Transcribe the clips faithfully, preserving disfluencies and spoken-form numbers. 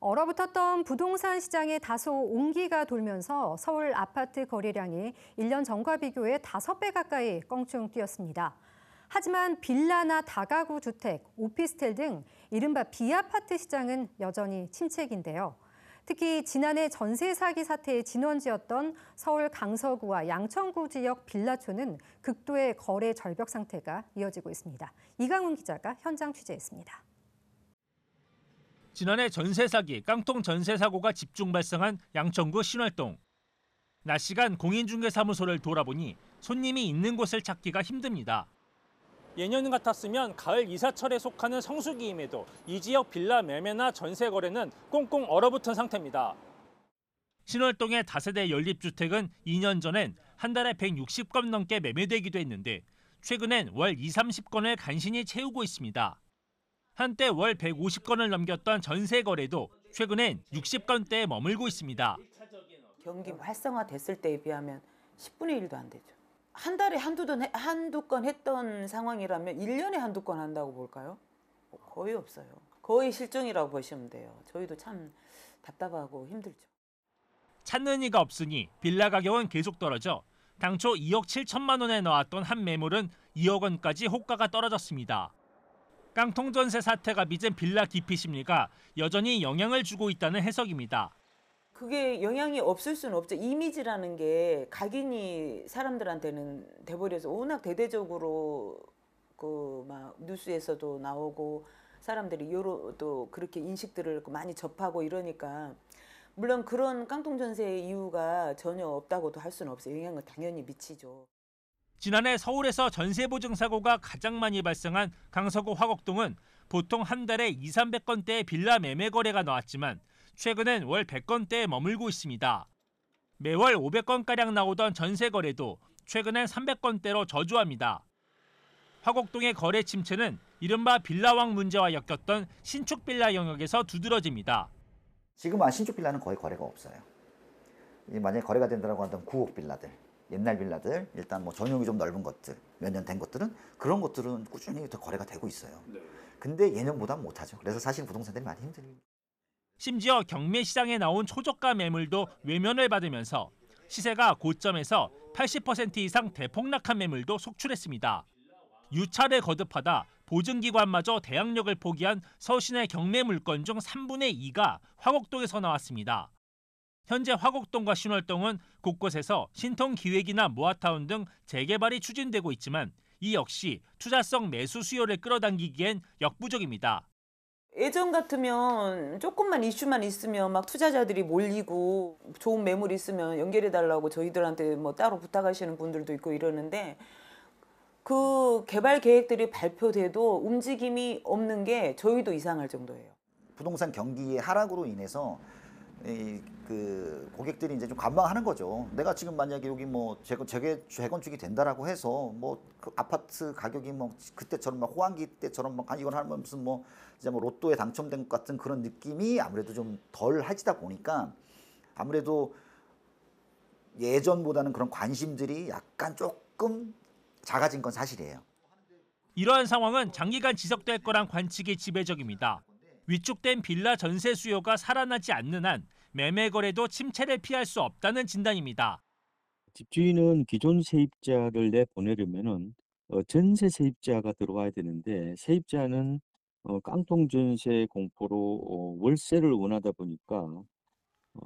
얼어붙었던 부동산 시장에 다소 온기가 돌면서 서울 아파트 거래량이 일 년 전과 비교해 다섯 배 가까이 껑충 뛰었습니다. 하지만 빌라나 다가구 주택, 오피스텔 등 이른바 비아파트 시장은 여전히 침체기인데요. 특히 지난해 전세 사기 사태의 진원지였던 서울 강서구와 양천구 지역 빌라촌은 극도의 거래 절벽 상태가 이어지고 있습니다. 이강훈 기자가 현장 취재했습니다. 지난해 전세 사기, 깡통 전세 사고가 집중 발생한 양천구 신월동. 낮 시간 공인중개사무소를 돌아보니 손님이 있는 곳을 찾기가 힘듭니다. 예년 같았으면 가을 이사철에 속하는 성수기임에도 이 지역 빌라 매매나 전세 거래는 꽁꽁 얼어붙은 상태입니다. 신월동의 다세대 연립주택은 이 년 전엔 한 달에 백육십 건 넘게 매매되기도 했는데 최근엔 월 이삼십 건을 간신히 채우고 있습니다. 한때 월 백오십 건을 넘겼던 전세 거래도 최근엔 육십 건대에 머물고 있습니다. 경기 활성화됐을 때에 비하면 십분의 일도 안 되죠. 한 달에 한두 건, 한두 건 했던 상황이라면 일 년에 한두 건 한다고 볼까요? 거의 없어요. 거의 실종이라고 보시면 돼요. 저희도 참 답답하고 힘들죠. 찾는 이가 없으니 빌라 가격은 계속 떨어져 당초 이억 칠천만 원에 나왔던 한 매물은 이억 원까지 호가가 떨어졌습니다. 깡통 전세 사태가 빚은 빌라 기피 심리가 여전히 영향을 주고 있다는 해석입니다. 그게 영향이 없을 수는 없죠. 이미지라는 게 각인이 사람들한테는 돼버려서 워낙 대대적으로 그 막 뉴스에서도 나오고 사람들이 여러 또 그렇게 인식들을 많이 접하고 이러니까 물론 그런 깡통 전세의 이유가 전혀 없다고도 할 수는 없어요. 영향을 당연히 미치죠. 지난해 서울에서 전세 보증 사고가 가장 많이 발생한 강서구 화곡동은 보통 한 달에 이삼백 건대의 빌라 매매 거래가 나왔지만 최근엔 월 백 건대에 머물고 있습니다. 매월 오백 건가량 나오던 전세 거래도 최근엔 삼백 건대로 저조합니다. 화곡동의 거래 침체는 이른바 빌라왕 문제와 엮였던 신축 빌라 영역에서 두드러집니다. 지금 신축 빌라는 거의 거래가 없어요. 만약에 거래가 된다고 한다면 구옥 빌라들, 옛날 빌라들, 일단 뭐 전용이 좀 넓은 것들, 몇 년 된 것들은 그런 것들은 꾸준히 더 거래가 되고 있어요. 근데 예년보다 못하죠. 그래서 사실 부동산들이 많이 힘들어요. 심지어 경매 시장에 나온 초저가 매물도 외면을 받으면서 시세가 고점에서 팔십 퍼센트 이상 대폭락한 매물도 속출했습니다. 유찰을 거듭하다 보증기관마저 대항력을 포기한 서울시내 경매 물건 중 삼분의 이가 화곡동에서 나왔습니다. 현재 화곡동과 신월동은 곳곳에서 신통기획이나 모아타운 등 재개발이 추진되고 있지만 이 역시 투자성 매수 수요를 끌어당기기엔 역부족입니다. 예전 같으면 조금만 이슈만 있으면 막 투자자들이 몰리고 좋은 매물이 있으면 연결해달라고 저희들한테 뭐 따로 부탁하시는 분들도 있고 이러는데 그 개발 계획들이 발표돼도 움직임이 없는 게 저희도 이상할 정도예요. 부동산 경기의 하락으로 인해서 이 그 고객들이 이제 좀 관망하는 거죠. 내가 지금 만약에 여기 뭐 재건, 재개, 재건축이 된다라고 해서 뭐 그 아파트 가격이 뭐 그때처럼 막 호황기 때처럼 막 이건 하면 무슨 뭐 이제 뭐 로또에 당첨된 것 같은 그런 느낌이 아무래도 좀 덜 해지다 보니까 아무래도 예전보다는 그런 관심들이 약간 조금 작아진 건 사실이에요. 이러한 상황은 장기간 지속될 거란 관측이 지배적입니다. 위축된 빌라 전세 수요가 살아나지 않는 한 매매 거래도 침체를 피할 수 없다는 진단입니다. 집주인은 기존 세입자를 내보내려면 전세 세입자가 들어와야 되는데 세입자는 깡통 전세 공포로 월세를 원하다 보니까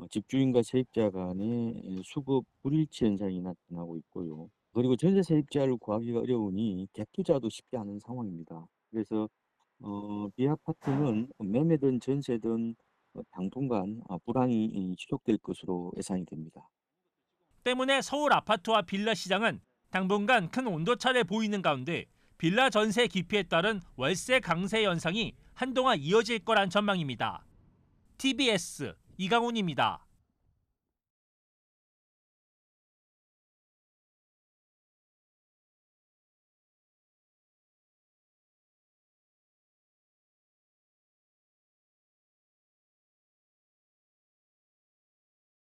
집주인과 세입자 간의 수급 불일치 현상이 나타나고 있고요. 그리고 전세 세입자를 구하기가 어려우니 갭투자도 쉽지 않은 상황입니다. 그래서 어, 비아파트는 매매든 전세든 당분간 불황이 지속될 것으로 예상이 됩니다. 때문에 서울 아파트와 빌라 시장은 당분간 큰 온도차를 보이는 가운데 빌라 전세 기피에 따른 월세 강세 현상이 한동안 이어질 거란 전망입니다. 티비에스 이강훈입니다.